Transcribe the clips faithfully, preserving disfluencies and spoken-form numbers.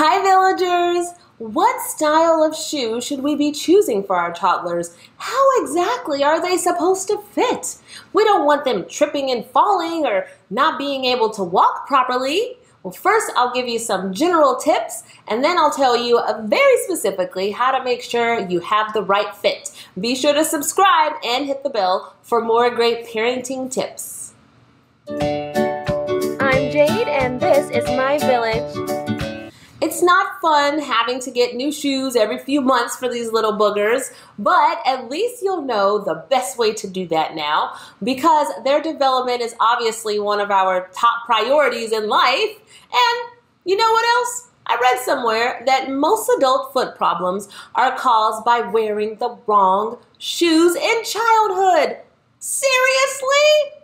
Hi villagers! What style of shoe should we be choosing for our toddlers? How exactly are they supposed to fit? We don't want them tripping and falling or not being able to walk properly. Well, first I'll give you some general tips, and then I'll tell you very specifically how to make sure you have the right fit. Be sure to subscribe and hit the bell for more great parenting tips. I'm Jade, and this is my village. It's not fun having to get new shoes every few months for these little boogers, but at least you'll know the best way to do that now, because their development is obviously one of our top priorities in life. And you know what else? I read somewhere that most adult foot problems are caused by wearing the wrong shoes in childhood. Seriously?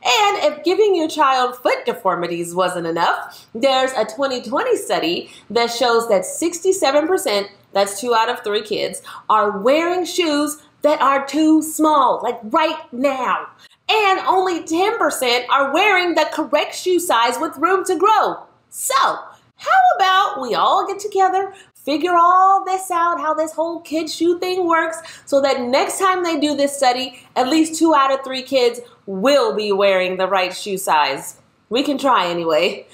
And if giving your child foot deformities wasn't enough, there's a twenty twenty study that shows that sixty-seven percent, that's two out of three kids, are wearing shoes that are too small, like right now. And only ten percent are wearing the correct shoe size with room to grow. So, how about we all get together, figure all this out, how this whole kid shoe thing works, so that next time they do this study, at least two out of three kids will be wearing the right shoe size. We can try anyway.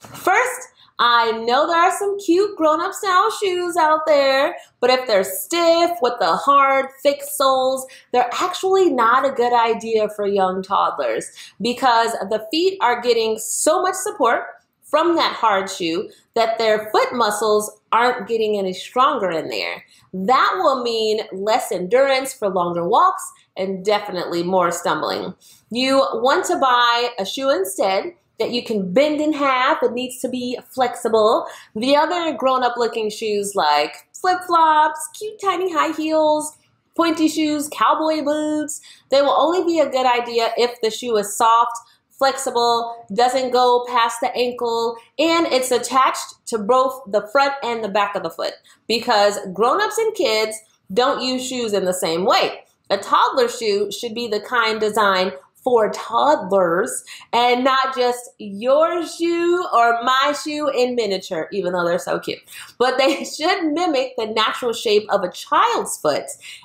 First, I know there are some cute grown-up style shoes out there, but if they're stiff with the hard, thick soles, they're actually not a good idea for young toddlers because the feet are getting so much support from that hard shoe that their foot muscles aren't getting any stronger in there. That will mean less endurance for longer walks and definitely more stumbling. You want to buy a shoe instead that you can bend in half. It needs to be flexible. The other grown-up looking shoes like flip-flops, cute tiny high heels, pointy shoes, cowboy boots, they will only be a good idea if the shoe is soft, flexible, doesn't go past the ankle, and it's attached to both the front and the back of the foot, because grown-ups and kids don't use shoes in the same way. A toddler shoe should be the kind designed for toddlers and not just your shoe or my shoe in miniature, even though they're so cute. But they should mimic the natural shape of a child's foot,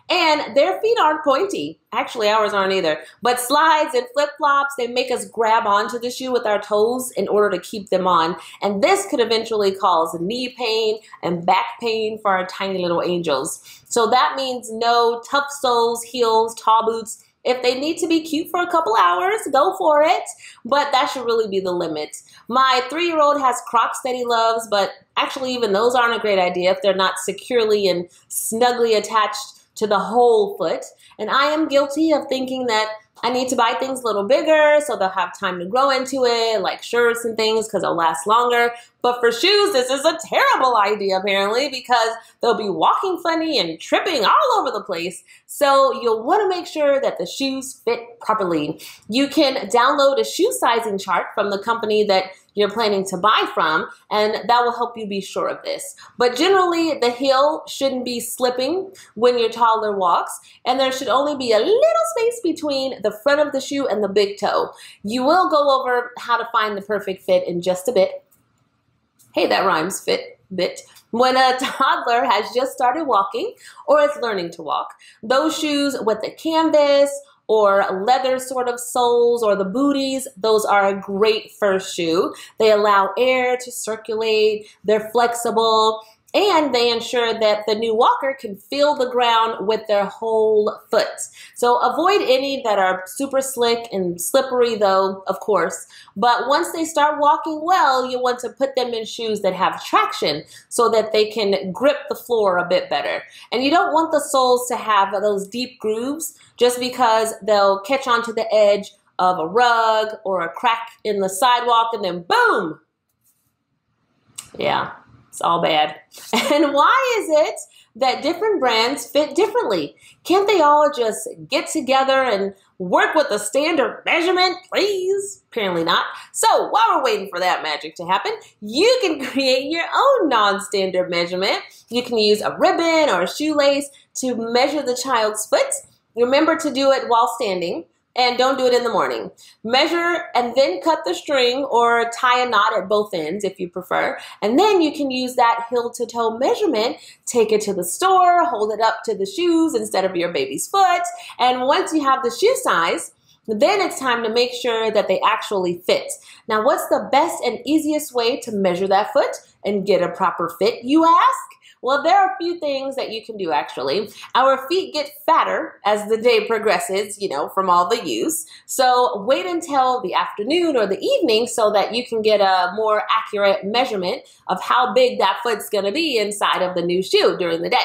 and their feet aren't pointy. Actually, ours aren't either. But slides and flip-flops, they make us grab onto the shoe with our toes in order to keep them on, and this could eventually cause knee pain and back pain for our tiny little angels. So that means no tough soles, heels, tall boots. If they need to be cute for a couple hours, go for it, but that should really be the limit. My three-year-old has Crocs that he loves, but actually even those aren't a great idea if they're not securely and snugly attached to the whole foot. And I am guilty of thinking that I need to buy things a little bigger so they'll have time to grow into it, like shirts and things, because they'll last longer. But for shoes, this is a terrible idea, apparently, because they'll be walking funny and tripping all over the place. So you'll want to make sure that the shoes fit properly. You can download a shoe sizing chart from the company that you're planning to buy from, and that will help you be sure of this. But generally, the heel shouldn't be slipping when your toddler walks, and there should only be a little space between the the front of the shoe and the big toe. You will go over how to find the perfect fit in just a bit. Hey, that rhymes, fit, bit. When a toddler has just started walking or is learning to walk, those shoes with the canvas or leather sort of soles or the booties, those are a great first shoe. They allow air to circulate, they're flexible, and they ensure that the new walker can feel the ground with their whole foot. So avoid any that are super slick and slippery though, of course. But once they start walking well, you want to put them in shoes that have traction so that they can grip the floor a bit better. And you don't want the soles to have those deep grooves just because they'll catch onto the edge of a rug or a crack in the sidewalk and then boom! Yeah. It's all bad. And why is it that different brands fit differently? Can't they all just get together and work with a standard measurement, please? Apparently not. So while we're waiting for that magic to happen, you can create your own non-standard measurement. You can use a ribbon or a shoelace to measure the child's foot. Remember to do it while standing. and don't do it in the morning. Measure and then cut the string or tie a knot at both ends if you prefer, and then you can use that heel-to-toe measurement, take it to the store, hold it up to the shoes instead of your baby's foot, and once you have the shoe size, then it's time to make sure that they actually fit. Now, what's the best and easiest way to measure that foot and get a proper fit, you ask? Well, there are a few things that you can do, actually. Our feet get fatter as the day progresses, you know, from all the use. So wait until the afternoon or the evening so that you can get a more accurate measurement of how big that foot's gonna be inside of the new shoe during the day.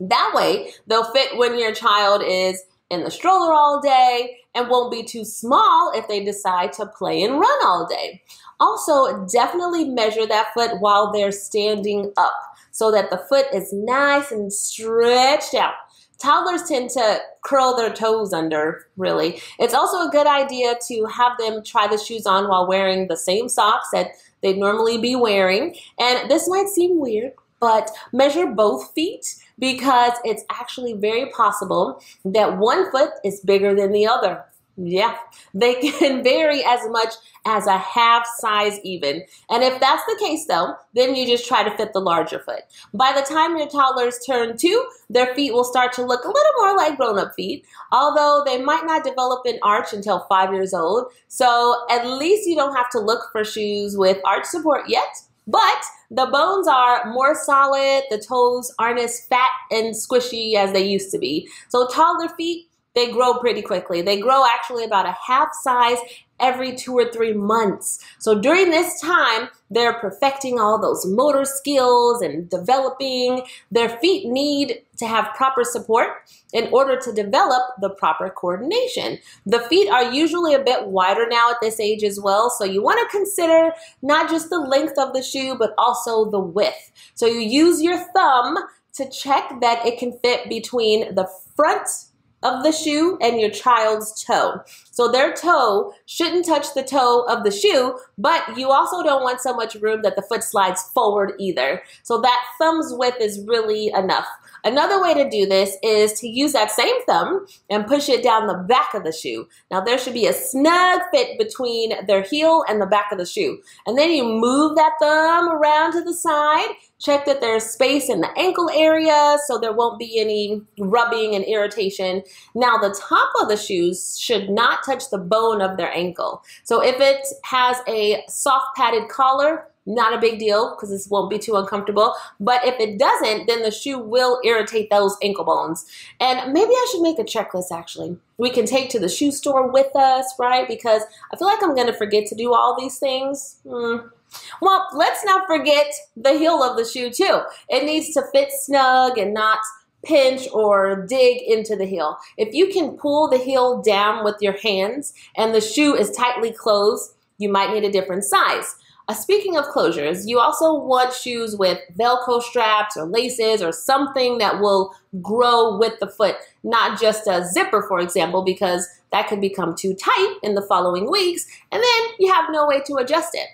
That way, they'll fit when your child is in the stroller all day and won't be too small if they decide to play and run all day. Also, definitely measure that foot while they're standing up so that the foot is nice and stretched out. Toddlers tend to curl their toes under, really. It's also a good idea to have them try the shoes on while wearing the same socks that they'd normally be wearing. And this might seem weird, but measure both feet, because it's actually very possible that one foot is bigger than the other. Yeah, they can vary as much as a half size even. And if that's the case though, then you just try to fit the larger foot. By the time your toddlers turn two, their feet will start to look a little more like grown-up feet, although they might not develop an arch until five years old. So at least you don't have to look for shoes with arch support yet. But the bones are more solid, the toes aren't as fat and squishy as they used to be. So toddler feet, they grow pretty quickly. They grow actually about a half size every two or three months. So during this time, they're perfecting all those motor skills and developing. Their feet need to have proper support in order to develop the proper coordination. The feet are usually a bit wider now at this age as well, so you want to consider not just the length of the shoe, but also the width. So you use your thumb to check that it can fit between the front of the shoe and your child's toe. So their toe shouldn't touch the toe of the shoe, but you also don't want so much room that the foot slides forward either. So that thumb's width is really enough. Another way to do this is to use that same thumb and push it down the back of the shoe. Now there should be a snug fit between their heel and the back of the shoe. And then you move that thumb around to the side, check that there's space in the ankle area so there won't be any rubbing and irritation. Now the top of the shoes should not touch the bone of their ankle. So if it has a soft padded collar, not a big deal because this won't be too uncomfortable. But if it doesn't, then the shoe will irritate those ankle bones. And maybe I should make a checklist actually. We can take to the shoe store with us, right? Because I feel like I'm gonna forget to do all these things. Mm. Well, let's not forget the heel of the shoe too. It needs to fit snug and not pinch or dig into the heel. If you can pull the heel down with your hands and the shoe is tightly closed, you might need a different size. Uh, speaking of closures, you also want shoes with Velcro straps or laces or something that will grow with the foot, not just a zipper, for example, because that could become too tight in the following weeks, and then you have no way to adjust it.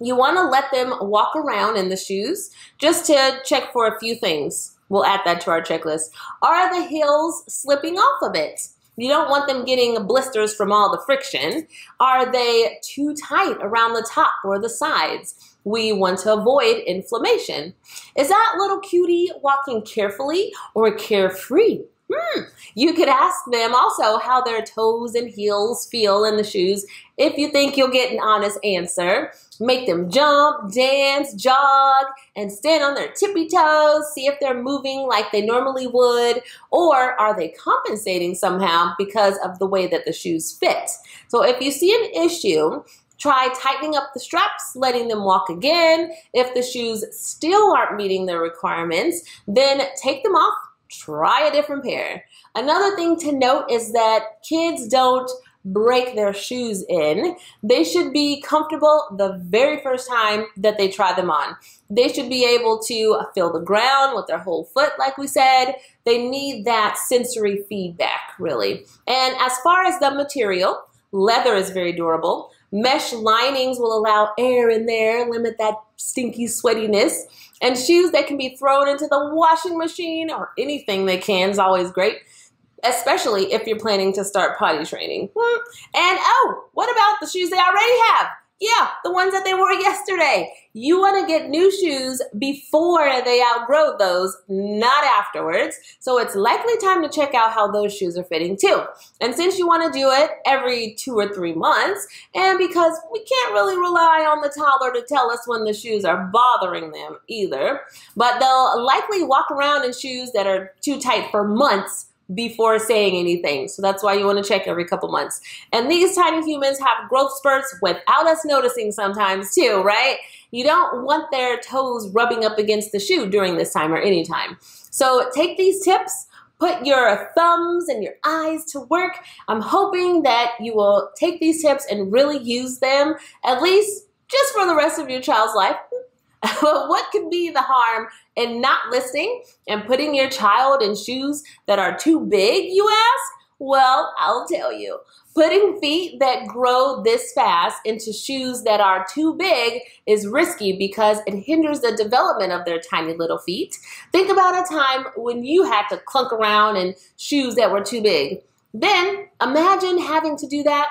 You want to let them walk around in the shoes just to check for a few things. We'll add that to our checklist. Are the heels slipping off of it? You don't want them getting blisters from all the friction. Are they too tight around the top or the sides? We want to avoid inflammation. Is that little cutie walking carefully or carefree? Hmm. You could ask them also how their toes and heels feel in the shoes. If you think you'll get an honest answer, make them jump, dance, jog, and stand on their tippy toes, see if they're moving like they normally would, or are they compensating somehow because of the way that the shoes fit. So if you see an issue, try tightening up the straps, letting them walk again. If the shoes still aren't meeting their requirements, then take them off. Try a different pair. Another thing to note is that kids don't break their shoes in. They should be comfortable the very first time that they try them on. They should be able to feel the ground with their whole foot, like we said. They need that sensory feedback, really. And as far as the material, leather is very durable. Mesh linings will allow air in there, limit that stinky sweatiness. And shoes that can be thrown into the washing machine or anything they can is always great. especially if you're planning to start potty training. And oh, what about the shoes they already have? Yeah, the ones that they wore yesterday. You want to get new shoes before they outgrow those, not afterwards. So it's likely time to check out how those shoes are fitting too. And since you want to do it every two or three months, and because we can't really rely on the toddler to tell us when the shoes are bothering them either, but they'll likely walk around in shoes that are too tight for months before saying anything. So that's why you want to check every couple months. And these tiny humans have growth spurts without us noticing sometimes too, right? You don't want their toes rubbing up against the shoe during this time or any time. So take these tips, put your thumbs and your eyes to work. I'm hoping that you will take these tips and really use them, at least just for the rest of your child's life. What could be the harm in not listening and putting your child in shoes that are too big, you ask? Well, I'll tell you. Putting feet that grow this fast into shoes that are too big is risky because it hinders the development of their tiny little feet. Think about a time when you had to clunk around in shoes that were too big. Then imagine having to do that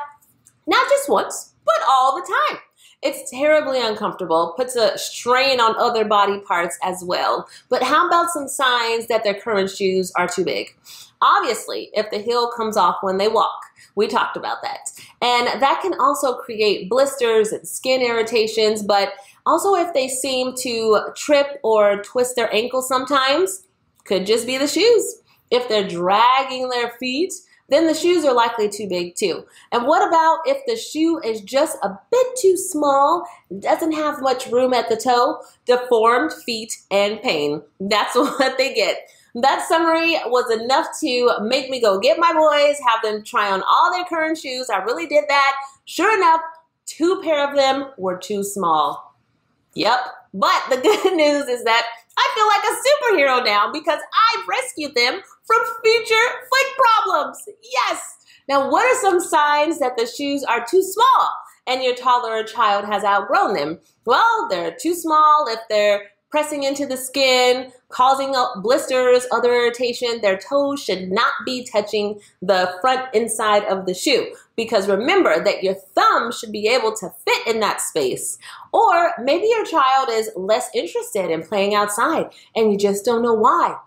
not just once, but all the time. It's terribly uncomfortable, puts a strain on other body parts as well. But how about some signs that their current shoes are too big? Obviously, if the heel comes off when they walk, we talked about that. And that can also create blisters and skin irritations, but also if they seem to trip or twist their ankle sometimes, could just be the shoes. If they're dragging their feet, then the shoes are likely too big too. And what about if the shoe is just a bit too small, doesn't have much room at the toe? Deformed feet and pain. That's what they get. That summary was enough to make me go get my boys, have them try on all their current shoes. I really did that. Sure enough, two pair of them were too small. Yep. But the good news is that I feel like a superhero now because I've rescued them from future foot problems. Yes. Now, what are some signs that the shoes are too small and your toddler or child has outgrown them? Well, they're too small if they're pressing into the skin, causing blisters, other irritation. Their toes should not be touching the front inside of the shoe because remember that your thumb should be able to fit in that space. Or maybe your child is less interested in playing outside and you just don't know why.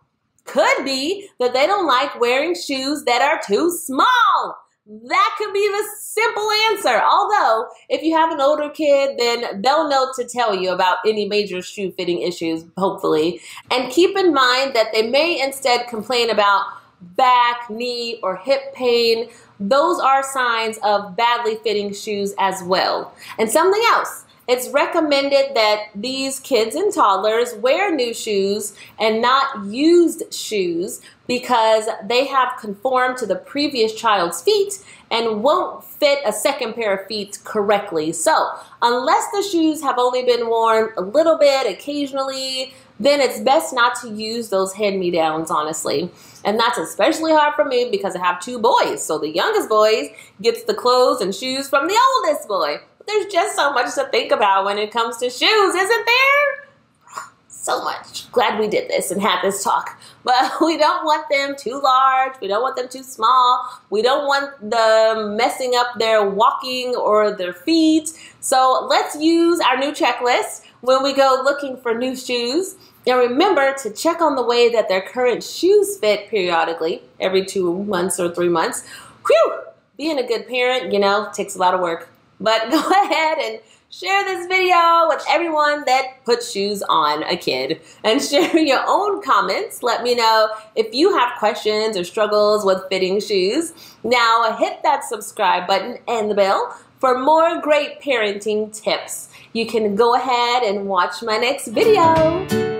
Could be that they don't like wearing shoes that are too small. That could be the simple answer. Although, if you have an older kid, then they'll know to tell you about any major shoe fitting issues, hopefully. And keep in mind that they may instead complain about back, knee, or hip pain. Those are signs of badly fitting shoes as well. And something else. It's recommended that these kids and toddlers wear new shoes and not used shoes because they have conformed to the previous child's feet and won't fit a second pair of feet correctly. So unless the shoes have only been worn a little bit occasionally, then it's best not to use those hand-me-downs, honestly. And that's especially hard for me because I have two boys. So the youngest boy gets the clothes and shoes from the oldest boy. There's just so much to think about when it comes to shoes, isn't there? So much. Glad we did this and had this talk. But we don't want them too large. We don't want them too small. We don't want them messing up their walking or their feet. So let's use our new checklist when we go looking for new shoes. And remember to check on the way that their current shoes fit periodically, every two months or three months. Whew! Being a good parent, you know, takes a lot of work. But go ahead and share this video with everyone that puts shoes on a kid. And share your own comments. Let me know if you have questions or struggles with fitting shoes. Now hit that subscribe button and the bell for more great parenting tips. You can go ahead and watch my next video.